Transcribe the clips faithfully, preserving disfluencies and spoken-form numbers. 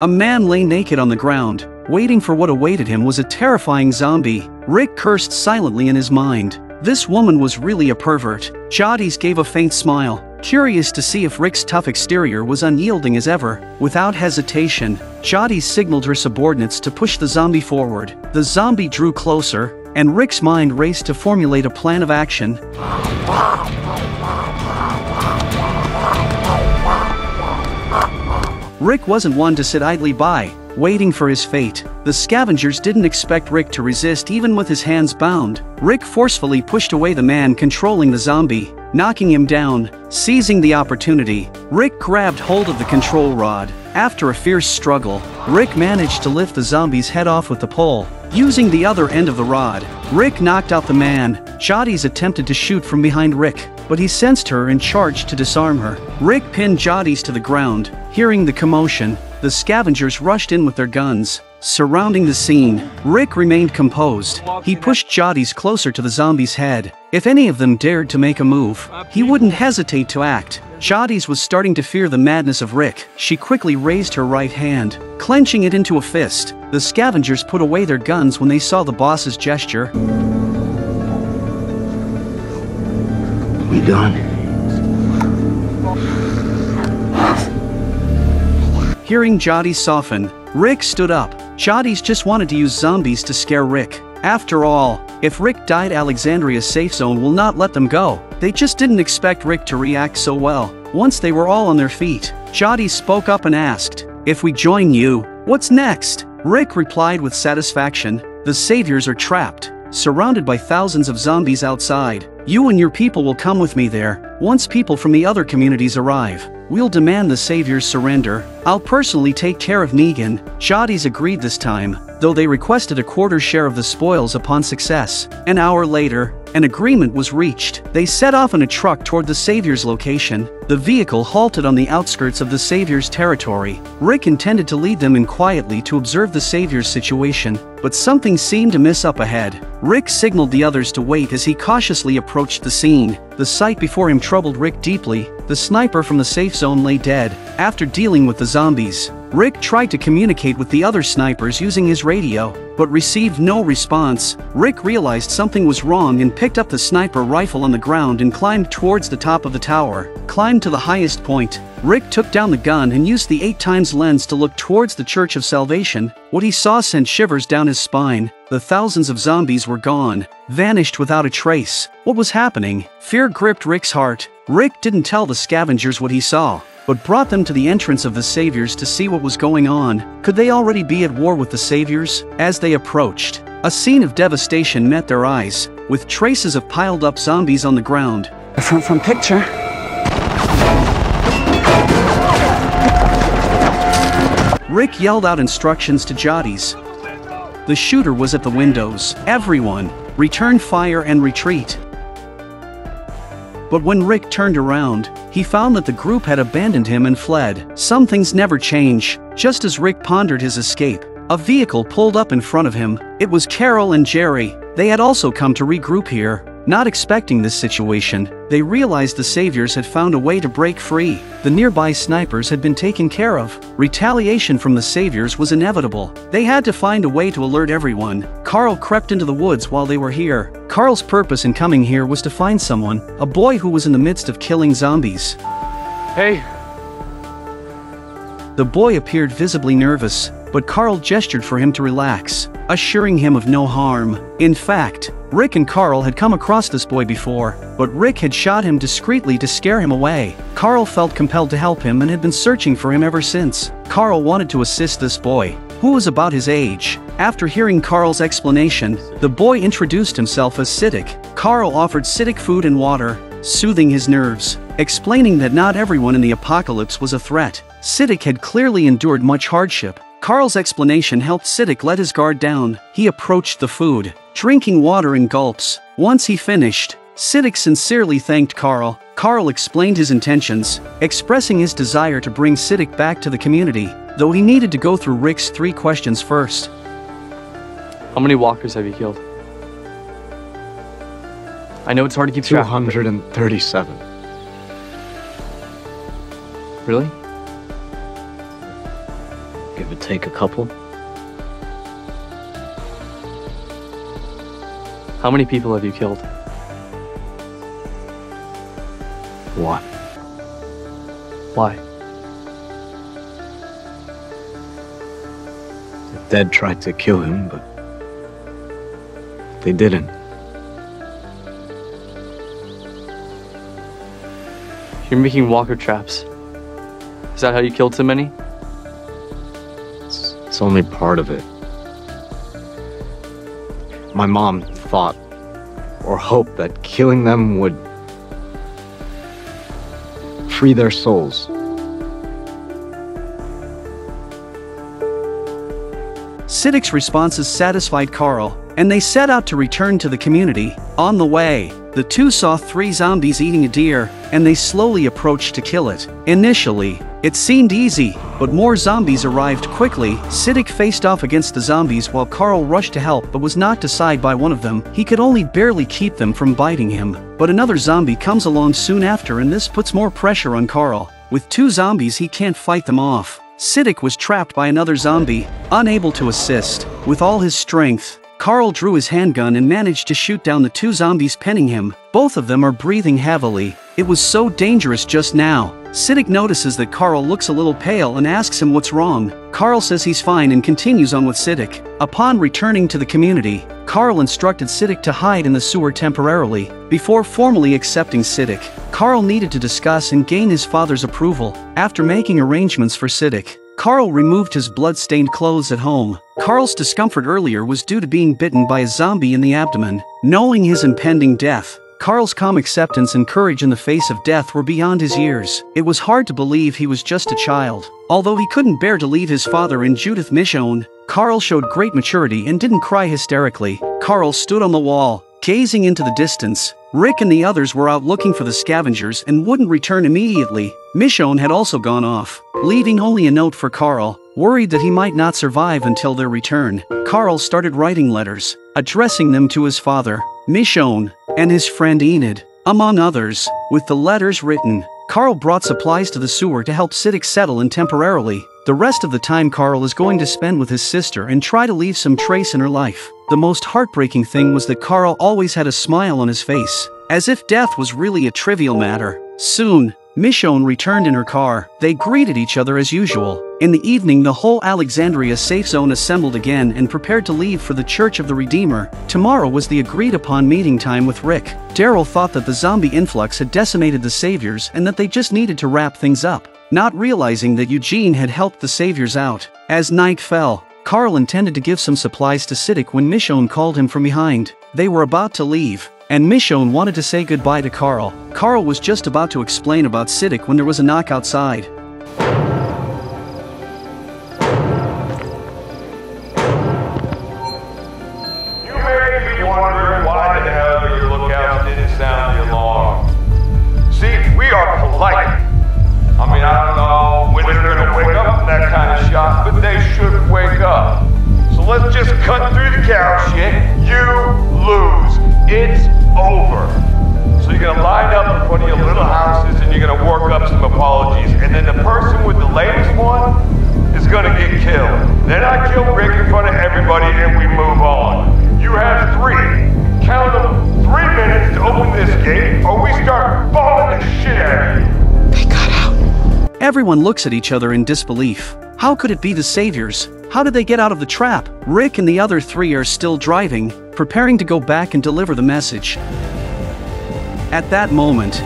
A man lay naked on the ground, waiting for what awaited him was a terrifying zombie. Rick cursed silently in his mind. This woman was really a pervert. Jadis gave a faint smile, curious to see if Rick's tough exterior was unyielding as ever. Without hesitation, Jadis signaled her subordinates to push the zombie forward. The zombie drew closer, and Rick's mind raced to formulate a plan of action. Rick wasn't one to sit idly by, waiting for his fate. The scavengers didn't expect Rick to resist even with his hands bound. Rick forcefully pushed away the man controlling the zombie, knocking him down. Seizing the opportunity, Rick grabbed hold of the control rod. After a fierce struggle, Rick managed to lift the zombie's head off with the pole. Using the other end of the rod, Rick knocked out the man. Jotty attempted to shoot from behind Rick, but he sensed her and charged to disarm her. Rick pinned Jotty to the ground. Hearing the commotion, the scavengers rushed in with their guns. Surrounding the scene, Rick remained composed. He pushed Jotty closer to the zombie's head. If any of them dared to make a move, he wouldn't hesitate to act. Jotty was starting to fear the madness of Rick. She quickly raised her right hand, clenching it into a fist. The scavengers put away their guns when they saw the boss's gesture. We done. Hearing Jotty soften, Rick stood up. Jotty just wanted to use zombies to scare Rick. After all, if Rick died, Alexandria's safe zone will not let them go. They just didn't expect Rick to react so well. Once they were all on their feet, Jotty spoke up and asked, "If we join you, what's next?" Rick replied with satisfaction, "The Saviors are trapped, surrounded by thousands of zombies outside. You and your people will come with me there. Once people from the other communities arrive, we'll demand the Savior's surrender. I'll personally take care of Negan." Jotty agreed this time, though they requested a quarter share of the spoils upon success. An hour later, an agreement was reached. They set off in a truck toward the Savior's location. The vehicle halted on the outskirts of the Savior's territory. Rick intended to lead them in quietly to observe the Savior's situation, but something seemed to miss up ahead. Rick signaled the others to wait as he cautiously approached the scene. The sight before him troubled Rick deeply. The sniper from the safe zone lay dead. After dealing with the zombies, Rick tried to communicate with the other snipers using his radio, but received no response. Rick realized something was wrong and picked up the sniper rifle on the ground and climbed towards the top of the tower. Climbed to the highest point, Rick took down the gun and used the eight times lens to look towards the Church of Salvation. What he saw sent shivers down his spine. The thousands of zombies were gone, vanished without a trace. What was happening? Fear gripped Rick's heart. Rick didn't tell the scavengers what he saw, but brought them to the entrance of the Saviors to see what was going on. Could they already be at war with the Saviors? As they approached, a scene of devastation met their eyes, with traces of piled-up zombies on the ground. From from picture. Rick yelled out instructions to Jotty. The shooter was at the windows. "Everyone, return fire and retreat." But when Rick turned around, he found that the group had abandoned him and fled. Some things never change. Just as Rick pondered his escape, a vehicle pulled up in front of him. It was Carl and Jerry. They had also come to regroup here. Not expecting this situation, they realized the Saviors had found a way to break free. The nearby snipers had been taken care of. Retaliation from the Saviors was inevitable. They had to find a way to alert everyone. Carl crept into the woods while they were here. Carl's purpose in coming here was to find someone, a boy who was in the midst of killing zombies. "Hey." The boy appeared visibly nervous, but Carl gestured for him to relax, assuring him of no harm. In fact, Rick and Carl had come across this boy before, but Rick had shot him discreetly to scare him away. Carl felt compelled to help him and had been searching for him ever since. Carl wanted to assist this boy, who was about his age. After hearing Carl's explanation, the boy introduced himself as Siddiq. Carl offered Siddiq food and water, soothing his nerves, explaining that not everyone in the apocalypse was a threat. Siddiq had clearly endured much hardship. Carl's explanation helped Siddiq let his guard down. He approached the food, drinking water in gulps. Once he finished, Siddiq sincerely thanked Carl. Carl explained his intentions, expressing his desire to bring Siddiq back to the community, though he needed to go through Rick's three questions first. "How many walkers have you killed? I know it's hard to keep track." two hundred thirty-seven. "Really? It'll take a couple. How many people have you killed? One. Why? The dead tried to kill him, but they didn't. You're making walker traps. Is that how you killed so many? It's, it's only part of it. My mom thought or hoped that killing them would free their souls. Siddiq's responses satisfied Carl, and they set out to return to the community. On the way, the two saw three zombies eating a deer, and they slowly approached to kill it. Initially, it seemed easy, but more zombies arrived quickly. Siddiq faced off against the zombies while Carl rushed to help but was knocked aside by one of them. He could only barely keep them from biting him. But another zombie comes along soon after, and this puts more pressure on Carl. With two zombies, he can't fight them off. Siddiq was trapped by another zombie, unable to assist. With all his strength, Carl drew his handgun and managed to shoot down the two zombies pinning him. Both of them are breathing heavily. It was so dangerous just now. Siddiq notices that Carl looks a little pale and asks him what's wrong. Carl says he's fine and continues on with Siddiq. Upon returning to the community, Carl instructed Siddiq to hide in the sewer temporarily. Before formally accepting Siddiq, Carl needed to discuss and gain his father's approval. After making arrangements for Siddiq, Carl removed his blood-stained clothes at home. Carl's discomfort earlier was due to being bitten by a zombie in the abdomen. Knowing his impending death, Carl's calm acceptance and courage in the face of death were beyond his years. It was hard to believe he was just a child. Although he couldn't bear to leave his father and Judith Michonne, Carl showed great maturity and didn't cry hysterically. Carl stood on the wall, gazing into the distance. Rick and the others were out looking for the scavengers and wouldn't return immediately. Michonne had also gone off, leaving only a note for Carl, worried that he might not survive until their return. Carl started writing letters, addressing them to his father, Michonne, and his friend Enid, among others. With the letters written, Carl brought supplies to the sewer to help Siddiq settle in temporarily. The rest of the time Carl is going to spend with his sister and try to leave some trace in her life. The most heartbreaking thing was that Carl always had a smile on his face, as if death was really a trivial matter. Soon, Michonne returned in her car. They greeted each other as usual. In the evening, the whole Alexandria safe zone assembled again and prepared to leave for the Church of the Redeemer. Tomorrow was the agreed-upon meeting time with Rick. Daryl thought that the zombie influx had decimated the Saviors and that they just needed to wrap things up, not realizing that Eugene had helped the Saviors out. As night fell, Carl intended to give some supplies to Siddiq when Michonne called him from behind. They were about to leave, and Michonne wanted to say goodbye to Carl. Carl was just about to explain about Siddiq when there was a knock outside. You may be wondering why the hell your lookout didn't sound the alarm. See, we are polite. I mean, I don't know when they're gonna wake up to that kind of shot, but they should wake up. So let's just cut through the cow shit. You lose. It's over. So you're gonna line up in front of your little houses and you're gonna work up some apologies, and then the person with the latest one is gonna get killed. Then I kill Rick in front of everybody and we move on. You have three, count them, three minutes to open this gate or we start balling the shit out of you. They got out. Everyone looks at each other in disbelief. How could it be the Saviors? How did they get out of the trap? Rick and the other three are still driving, preparing to go back and deliver the message. At that moment,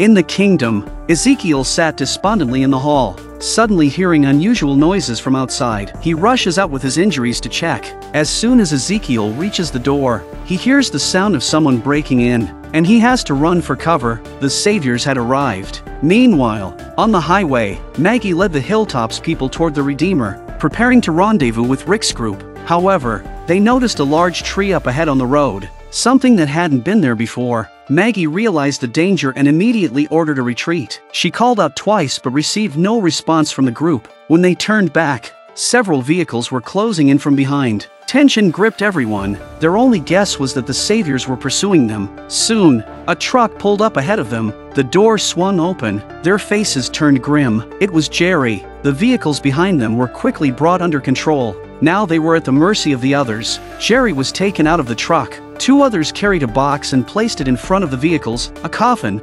in the kingdom, Ezekiel sat despondently in the hall, suddenly hearing unusual noises from outside. He rushes out with his injuries to check. As soon as Ezekiel reaches the door, he hears the sound of someone breaking in, and he has to run for cover. The Saviors had arrived. Meanwhile, on the highway, Maggie led the Hilltops people toward the Redeemer, preparing to rendezvous with Rick's group. However, they noticed a large tree up ahead on the road, something that hadn't been there before. Maggie realized the danger and immediately ordered a retreat. She called out twice but received no response from the group. When they turned back, several vehicles were closing in from behind. Tension gripped everyone. Their only guess was that the Saviors were pursuing them. Soon, a truck pulled up ahead of them. The door swung open. Their faces turned grim. It was Jerry. The vehicles behind them were quickly brought under control. Now they were at the mercy of the others. Jerry was taken out of the truck. Two others carried a box and placed it in front of the vehicles, a coffin.